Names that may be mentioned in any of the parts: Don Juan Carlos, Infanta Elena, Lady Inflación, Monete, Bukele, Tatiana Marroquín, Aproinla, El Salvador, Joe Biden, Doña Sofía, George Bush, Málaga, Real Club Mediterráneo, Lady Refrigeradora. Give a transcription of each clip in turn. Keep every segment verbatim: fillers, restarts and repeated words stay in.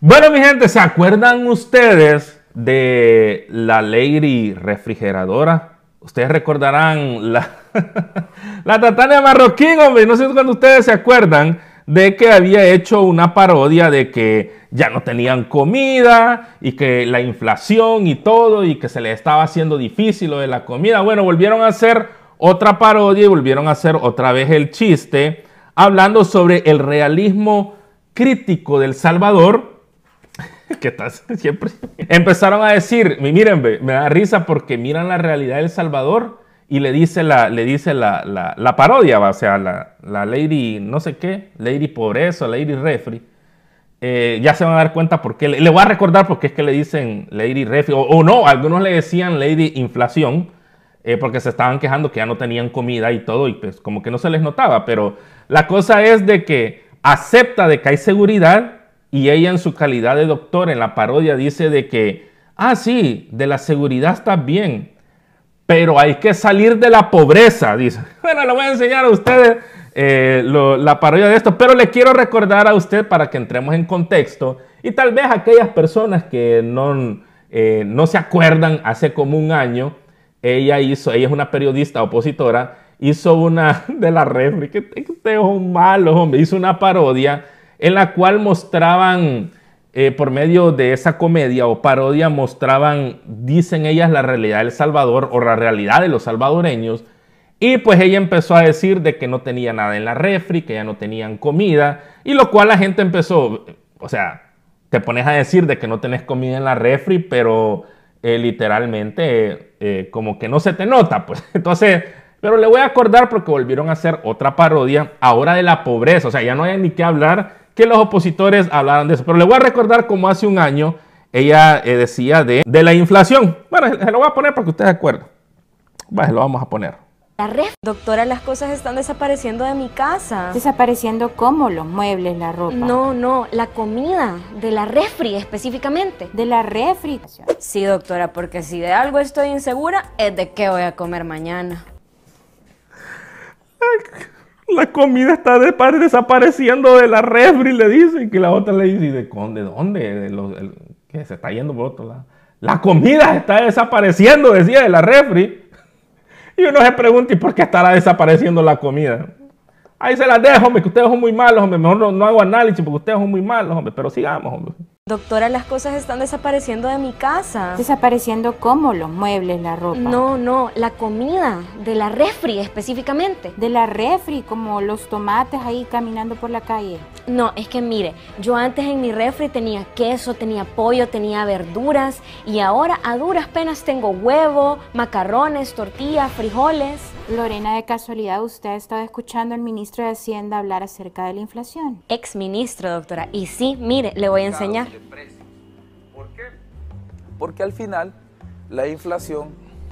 Bueno, mi gente, ¿se acuerdan ustedes de la lady refrigeradora? Ustedes recordarán la, la Tatiana Marroquín, hombre. No sé cuándo ustedes se acuerdan de que había hecho una parodia de que ya no tenían comida y que la inflación y todo y que se les estaba haciendo difícil lo de la comida. Bueno, volvieron a hacer otra parodia y volvieron a hacer otra vez el chiste hablando sobre el realismo crítico de El Salvador. ¿Qué tal? Siempre empezaron a decir, miren, me da risa porque miran la realidad de El Salvador y le dice la, le dice la, la, la parodia, ¿va? O sea, la, la lady no sé qué, lady pobreza, lady refri. Eh, ya se van a dar cuenta por qué. Le, le voy a recordar porque es que le dicen lady refri, o, o no, algunos le decían lady inflación, eh, porque se estaban quejando que ya no tenían comida y todo, y pues como que no se les notaba, pero la cosa es de que acepta de que hay seguridad. Y ella en su calidad de doctor en la parodia dice de que, ah sí, de la seguridad está bien, pero hay que salir de la pobreza, dice. Bueno, le voy a enseñar a ustedes eh, lo, la parodia de esto, pero le quiero recordar a usted para que entremos en contexto y tal vez aquellas personas que no, eh, no se acuerdan, hace como un año, ella hizo, ella es una periodista opositora, hizo una de la refri, que ustedes son malos, hombre, hizo una parodia en la cual mostraban, eh, por medio de esa comedia o parodia, mostraban, dicen ellas, la realidad de El Salvador o la realidad de los salvadoreños. Y pues ella empezó a decir de que no tenía nada en la refri, que ya no tenían comida, y lo cual la gente empezó, o sea, te pones a decir de que no tenés comida en la refri, pero eh, literalmente eh, eh, como que no se te nota, pues. Entonces, pero le voy a acordar porque volvieron a hacer otra parodia ahora de la pobreza, o sea, ya no hay ni que hablar que los opositores hablaran de eso. Pero le voy a recordar como hace un año ella eh, decía de, de la inflación. Bueno, se lo voy a poner para que ustedes se acuerden. Vale, lo vamos a poner. La ref. Doctora, las cosas están desapareciendo de mi casa. ¿Desapareciendo cómo? Los muebles, la ropa. No, no, la comida, de la refri específicamente. ¿De la refri? Sí, doctora, porque si de algo estoy insegura es de qué voy a comer mañana. La comida está de par desapareciendo de la refri, le dicen. Que la otra le dice, ¿de dónde? ¿Dónde? De los, el, ¿qué? Se está yendo por otro lado. La comida está desapareciendo, decía, de la refri. Y uno se pregunta, ¿y por qué estará desapareciendo la comida? Ahí se las dejo, hombre, que ustedes son muy malos, hombre. Mejor no, no hago análisis porque ustedes son muy malos, hombre. Pero sigamos, hombre. Doctora, las cosas están desapareciendo de mi casa. ¿Desapareciendo cómo? Los muebles, la ropa. No, no, la comida, de la refri específicamente. ¿De la refri? Como los tomates ahí caminando por la calle. No, es que mire, yo antes en mi refri tenía queso, tenía pollo, tenía verduras. Y ahora a duras penas tengo huevo, macarrones, tortillas, frijoles. Lorena, de casualidad, ¿usted ha estado escuchando al ministro de Hacienda hablar acerca de la inflación? Ex ministro, doctora. Y sí, mire, le voy a enseñar. ¿Por qué? Porque al final la inflación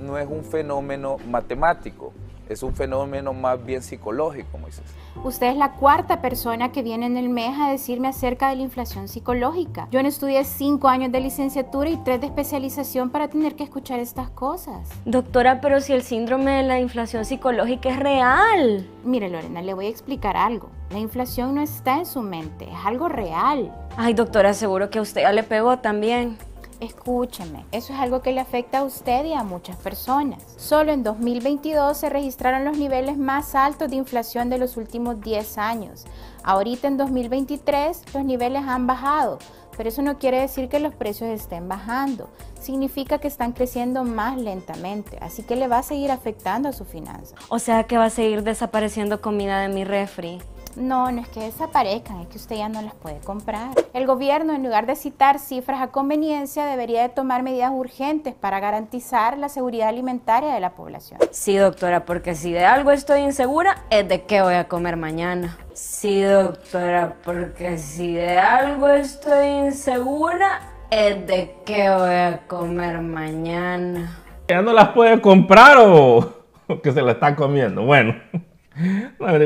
no es un fenómeno matemático, es un fenómeno más bien psicológico, Moisés. Usted es la cuarta persona que viene en el mes a decirme acerca de la inflación psicológica. Yo no estudié cinco años de licenciatura y tres de especialización para tener que escuchar estas cosas. Doctora, pero si el síndrome de la inflación psicológica es real. Mire, Lorena, le voy a explicar algo. La inflación no está en su mente, es algo real. Ay, doctora, seguro que a usted ya le pegó también. Escúcheme, eso es algo que le afecta a usted y a muchas personas. Solo en dos mil veintidós se registraron los niveles más altos de inflación de los últimos diez años. Ahorita en dos mil veintitrés los niveles han bajado, pero eso no quiere decir que los precios estén bajando. Significa que están creciendo más lentamente, así que le va a seguir afectando a su finanza. O sea que va a seguir desapareciendo comida de mi refri. No, no es que desaparezcan, es que usted ya no las puede comprar. El gobierno, en lugar de citar cifras a conveniencia, debería de tomar medidas urgentes para garantizar la seguridad alimentaria de la población. Sí, doctora, porque si de algo estoy insegura, es de qué voy a comer mañana. Sí, doctora, porque si de algo estoy insegura, es de qué voy a comer mañana. Ya no las puede comprar o, o que se la está comiendo, bueno.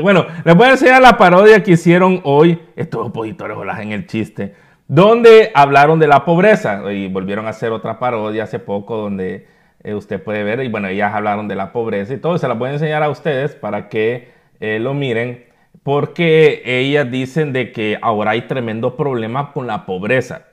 Bueno, les voy a enseñar la parodia que hicieron hoy estos opositores en el chiste, donde hablaron de la pobreza y volvieron a hacer otra parodia hace poco donde eh, usted puede ver, y bueno, ellas hablaron de la pobreza y todo, se las voy a enseñar a ustedes para que eh, lo miren, porque ellas dicen de que ahora hay tremendo problema con la pobreza.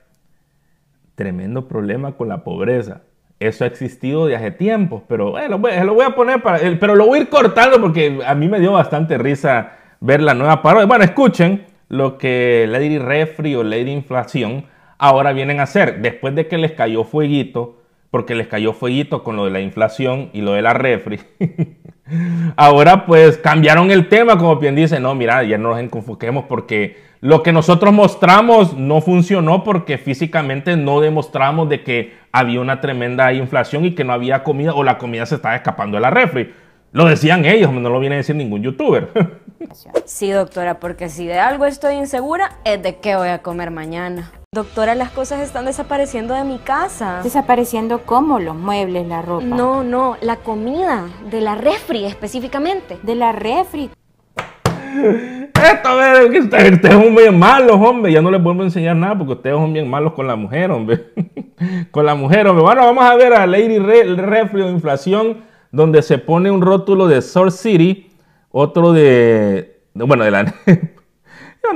Tremendo problema con la pobreza. Eso ha existido desde hace tiempos, pero eh, lo, voy, lo voy a poner para... Eh, pero lo voy a ir cortando porque a mí me dio bastante risa ver la nueva parodia. Bueno, escuchen lo que Lady Refri o Lady Inflación ahora vienen a hacer. Después de que les cayó fueguito, porque les cayó fueguito con lo de la inflación y lo de la refri. Ahora pues cambiaron el tema, como bien dice, no, mira, ya no nos enfoquemos porque lo que nosotros mostramos no funcionó porque físicamente no demostramos de que había una tremenda inflación y que no había comida o la comida se estaba escapando de la refri. Lo decían ellos, no lo viene a decir ningún youtuber. Sí, doctora, porque si de algo estoy insegura es de qué voy a comer mañana. Doctora, las cosas están desapareciendo de mi casa. ¿Desapareciendo cómo? ¿Los muebles, la ropa? No, no, la comida, de la refri específicamente. De la refri. Esto, ver, que ustedes son bien malos, hombre. Ya no les vuelvo a enseñar nada porque ustedes son bien malos con la mujer, hombre. Con la mujer, hombre. Bueno, vamos a ver a Lady Re Refri o Inflación, donde se pone un rótulo de Source City, otro de... bueno, de la...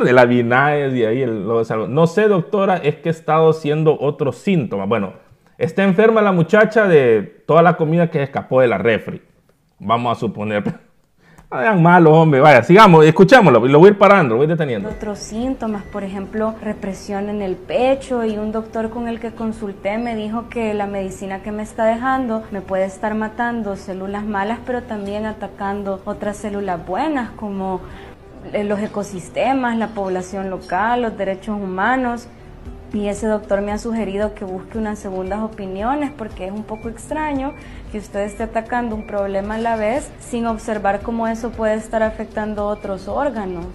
de la Binaes y ahí el, lo, o sea, no sé, doctora, es que he estado haciendo otros síntomas. Bueno, está enferma la muchacha de toda la comida que escapó de la refri, vamos a suponer. No sean malos, hombre. Vaya, sigamos, escuchémoslo, lo voy a ir parando, lo voy deteniendo. Otros síntomas, por ejemplo, represión en el pecho, y un doctor con el que consulté me dijo que la medicina que me está dejando me puede estar matando células malas, pero también atacando otras células buenas como los ecosistemas, la población local, los derechos humanos, y ese doctor me ha sugerido que busque unas segundas opiniones porque es un poco extraño que usted esté atacando un problema a la vez sin observar cómo eso puede estar afectando otros órganos.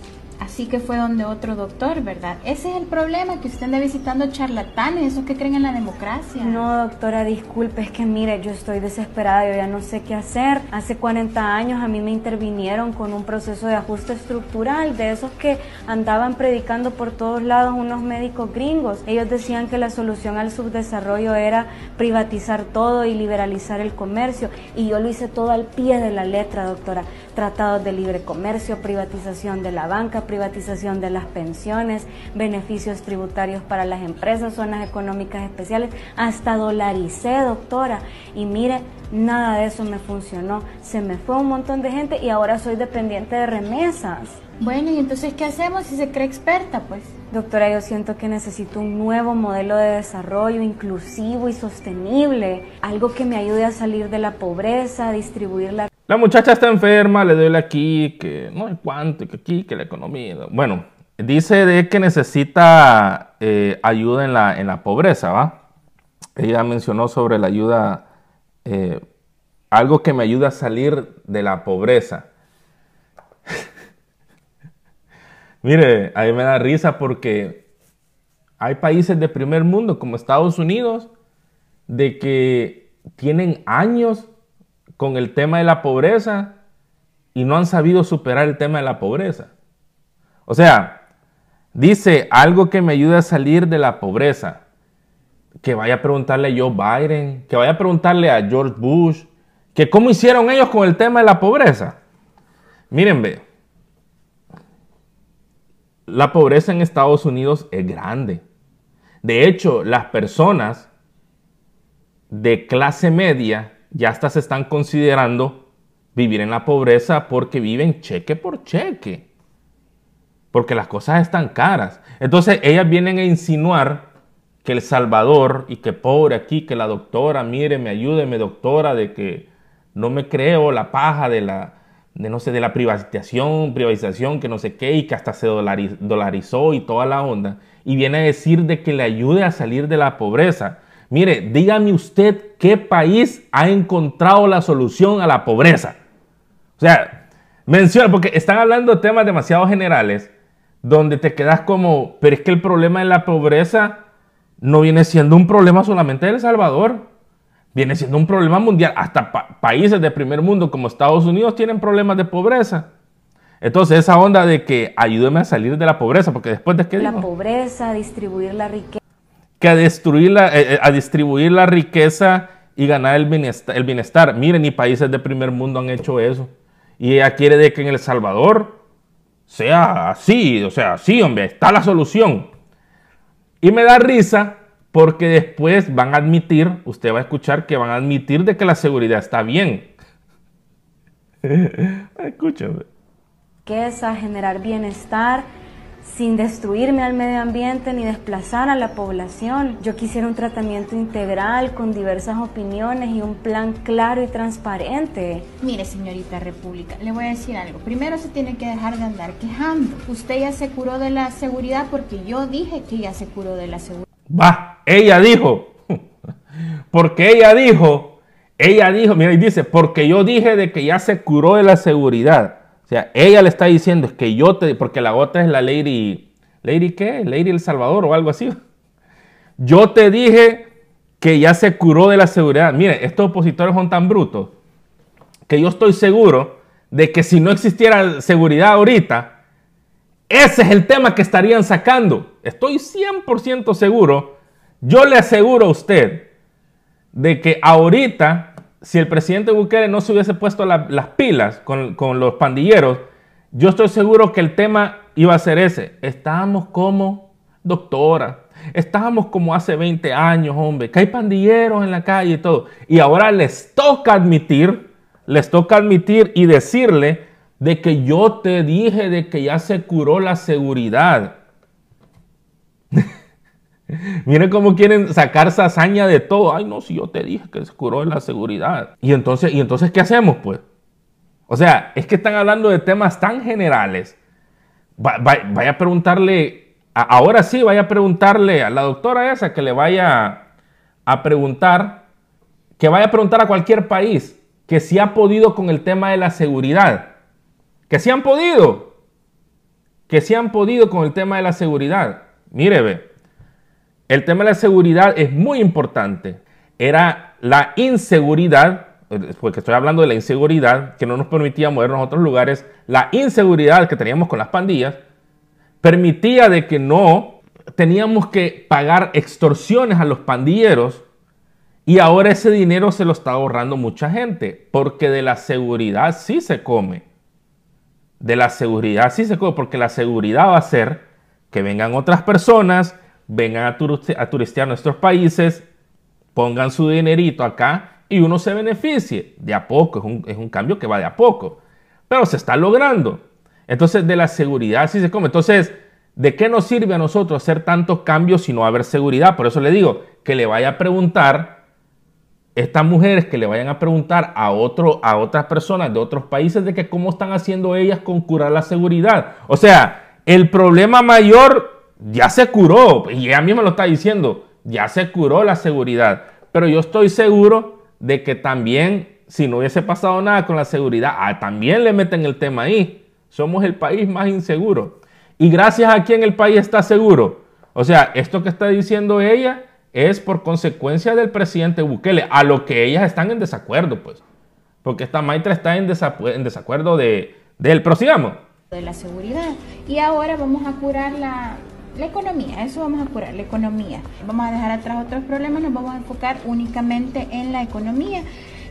Así que fue donde otro doctor, ¿verdad? Ese es el problema, que usted anda visitando charlatanes, esos que creen en la democracia. No, doctora, disculpe, es que mire, yo estoy desesperada, yo ya no sé qué hacer. Hace cuarenta años a mí me intervinieron con un proceso de ajuste estructural, de esos que andaban predicando por todos lados unos médicos gringos. Ellos decían que la solución al subdesarrollo era privatizar todo y liberalizar el comercio, y yo lo hice todo al pie de la letra, doctora. Tratados de libre comercio, privatización de la banca, privatización de las pensiones, beneficios tributarios para las empresas, zonas económicas especiales, hasta dolaricé, doctora. Y mire, nada de eso me funcionó. Se me fue un montón de gente y ahora soy dependiente de remesas. Bueno, ¿y entonces qué hacemos si se cree experta, pues? Doctora, yo siento que necesito un nuevo modelo de desarrollo inclusivo y sostenible, algo que me ayude a salir de la pobreza, a distribuir la... La muchacha está enferma, le duele aquí, que no hay cuánto, que aquí, que la economía... Bueno, dice de que necesita eh, ayuda en la, en la pobreza, ¿va? Ella mencionó sobre la ayuda, eh, algo que me ayuda a salir de la pobreza. Mire, a mí me da risa porque hay países de primer mundo como Estados Unidos de que tienen años con el tema de la pobreza y no han sabido superar el tema de la pobreza. O sea, dice algo que me ayude a salir de la pobreza. Que vaya a preguntarle a Joe Biden, que vaya a preguntarle a George Bush, que cómo hicieron ellos con el tema de la pobreza. Miren, ve. La pobreza en Estados Unidos es grande. De hecho, las personas de clase media ya hasta se están considerando vivir en la pobreza porque viven cheque por cheque. Porque las cosas están caras. Entonces, ellas vienen a insinuar que El Salvador y que pobre aquí, que la doctora, mire, me ayúdeme, doctora, de que no me creo la paja de la... de no sé, de la privatización, privatización, que no sé qué, y que hasta se dolariz, dolarizó y toda la onda, y viene a decir de que le ayude a salir de la pobreza. Mire, dígame usted qué país ha encontrado la solución a la pobreza. O sea, menciona, porque están hablando de temas demasiado generales, donde te quedas como, pero es que el problema de la pobreza no viene siendo un problema solamente de El Salvador. Viene siendo un problema mundial. Hasta pa países de primer mundo como Estados Unidos tienen problemas de pobreza. Entonces esa onda de que ayúdeme a salir de la pobreza, porque después de qué... La digo? Pobreza, distribuir la riqueza. Que a, destruir la, eh, a distribuir la riqueza y ganar el bienestar, el bienestar. Miren, y países de primer mundo han hecho eso. Y ella quiere de que en El Salvador sea así, o sea, sí, hombre, está la solución. Y me da risa porque después van a admitir, usted va a escuchar que van a admitir de que la seguridad está bien. Escúchame. Que es a generar bienestar sin destruirme al medio ambiente ni desplazar a la población. Yo quisiera un tratamiento integral con diversas opiniones y un plan claro y transparente. Mire, señorita República, le voy a decir algo. Primero se tiene que dejar de andar quejando. Usted ya se curó de la seguridad porque yo dije que ya se curó de la seguridad. Va, ella dijo. Porque ella dijo, ella dijo, mira, y dice, porque yo dije de que ya se curó de la seguridad. O sea, ella le está diciendo, es que yo te... Porque la otra es la Lady... ¿Lady qué? Lady El Salvador o algo así. Yo te dije que ya se curó de la seguridad. Mire, estos opositores son tan brutos que yo estoy seguro de que si no existiera seguridad ahorita, ese es el tema que estarían sacando. Estoy cien por ciento seguro. Yo le aseguro a usted de que ahorita... Si el presidente Bukele no se hubiese puesto la, las pilas con, con los pandilleros, yo estoy seguro que el tema iba a ser ese. Estábamos como, doctora, estábamos como hace veinte años, hombre, que hay pandilleros en la calle y todo. Y ahora les toca admitir, les toca admitir y decirle de que yo te dije de que ya se curó la seguridad. Miren cómo quieren sacar sazaña de todo. Ay, no, si yo te dije que se curó la seguridad. Y entonces, ¿y entonces qué hacemos, pues? O sea, es que están hablando de temas tan generales. Va, va, vaya a preguntarle, a, ahora sí, vaya a preguntarle a la doctora esa que le vaya a preguntar, que vaya a preguntar a cualquier país que si ha podido con el tema de la seguridad. Que si han podido. Que si han podido con el tema de la seguridad. Mire, ve. El tema de la seguridad es muy importante. Era la inseguridad, porque estoy hablando de la inseguridad que no nos permitía movernos a otros lugares, la inseguridad que teníamos con las pandillas permitía de que no teníamos que pagar extorsiones a los pandilleros y ahora ese dinero se lo está ahorrando mucha gente porque de la seguridad sí se come. De la seguridad sí se come porque la seguridad va a hacer que vengan otras personas, vengan a, turiste, a turistear nuestros países, pongan su dinerito acá y uno se beneficie. De a poco, es un, es un cambio que va de a poco, pero se está logrando. Entonces, de la seguridad sí se come. Entonces, ¿de qué nos sirve a nosotros hacer tantos cambios si no va a haber seguridad? Por eso le digo que le vaya a preguntar, estas mujeres que le vayan a preguntar a, otro, a otras personas de otros países de que cómo están haciendo ellas con curar la seguridad. O sea, el problema mayor... Ya se curó, y ella misma lo está diciendo, ya se curó la seguridad. Pero yo estoy seguro de que también, si no hubiese pasado nada con la seguridad, ah, también le meten el tema ahí. Somos el país más inseguro. Y gracias a quién el país está seguro. O sea, esto que está diciendo ella es por consecuencia del presidente Bukele, a lo que ellas están en desacuerdo, pues. Porque esta maestra está en, desacu en desacuerdo de, de él. Pero sigamos. De la seguridad. Y ahora vamos a curar la... La economía, eso vamos a curar, la economía. Vamos a dejar atrás otros problemas, nos vamos a enfocar únicamente en la economía.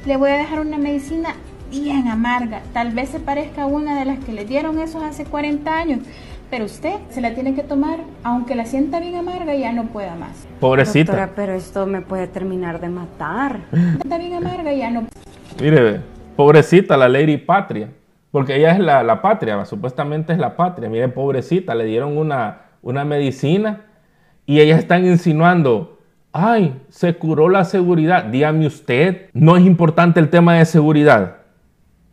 Le voy a dejar una medicina bien amarga, tal vez se parezca a una de las que le dieron esos hace cuarenta años, pero usted se la tiene que tomar, aunque la sienta bien amarga, ya no pueda más. Pobrecita. Doctora, pero esto me puede terminar de matar. Está bien amarga, ya no. Mire, pobrecita la Lady Patria, porque ella es la, la patria, supuestamente es la patria. Mire, pobrecita, le dieron una... una medicina, y ellas están insinuando, ay, se curó la seguridad. Dígame usted, ¿no es importante el tema de seguridad?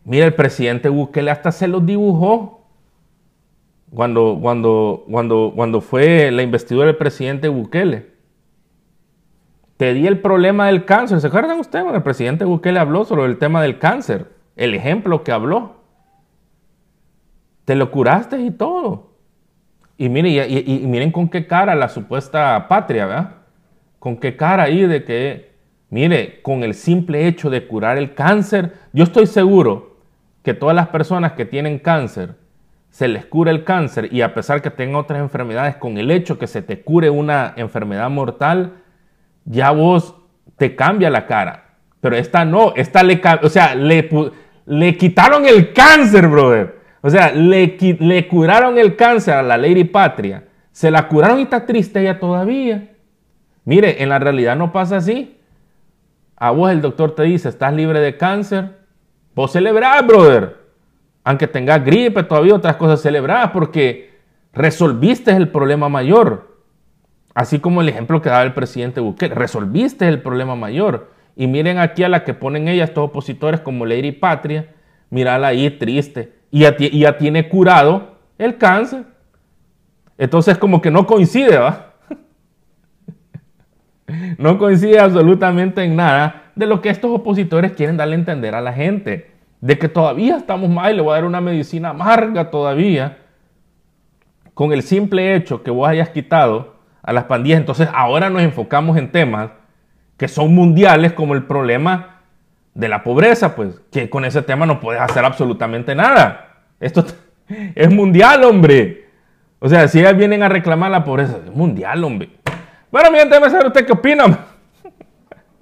Mira, el presidente Bukele hasta se los dibujó. Cuando, cuando, cuando, cuando fue la investidura del presidente Bukele. Te di el problema del cáncer. ¿Se acuerdan ustedes cuando el presidente Bukele habló sobre el tema del cáncer? El ejemplo que habló. Te lo curaste y todo. Y miren, y, y, y miren con qué cara la supuesta patria, ¿verdad? Con qué cara ahí de que, mire, con el simple hecho de curar el cáncer, yo estoy seguro que todas las personas que tienen cáncer, se les cura el cáncer y a pesar que tengan otras enfermedades, con el hecho que se te cure una enfermedad mortal, ya vos te cambia la cara. Pero esta no, esta le, o sea, le, le quitaron el cáncer, brother. O sea, le, le curaron el cáncer a la Lady Patria. Se la curaron y está triste ella todavía. Mire, en la realidad no pasa así. A vos el doctor te dice, estás libre de cáncer. Vos celebrás, brother. Aunque tengas gripe, todavía otras cosas celebrás porque resolviste el problema mayor. Así como el ejemplo que daba el presidente Bukele. Resolviste el problema mayor. Y miren aquí a la que ponen ellas, estos opositores como Lady Patria. Mírala ahí triste. Y ya, y ya tiene curado el cáncer. Entonces como que no coincide, ¿va? No coincide absolutamente en nada de lo que estos opositores quieren darle a entender a la gente. De que todavía estamos mal y le voy a dar una medicina amarga todavía. Con el simple hecho que vos hayas quitado a las pandillas. Entonces ahora nos enfocamos en temas que son mundiales como el problema de la pobreza. Pues que con ese tema no puedes hacer absolutamente nada. Esto es mundial, hombre. O sea, si ellas vienen a reclamar la pobreza, es mundial, hombre. Bueno, mi gente, déjame saber usted qué opina.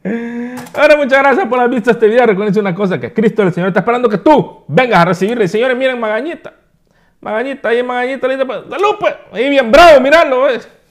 Bueno, muchas gracias por haber visto este video. Recuerden una cosa, que Cristo el Señor está esperando que tú vengas a recibirle. Señores, miren, Magañita. Magañita, ahí Magañita, ahí, Magañita. Salud, pues. Ahí bien bravo, miralo, ¿ves?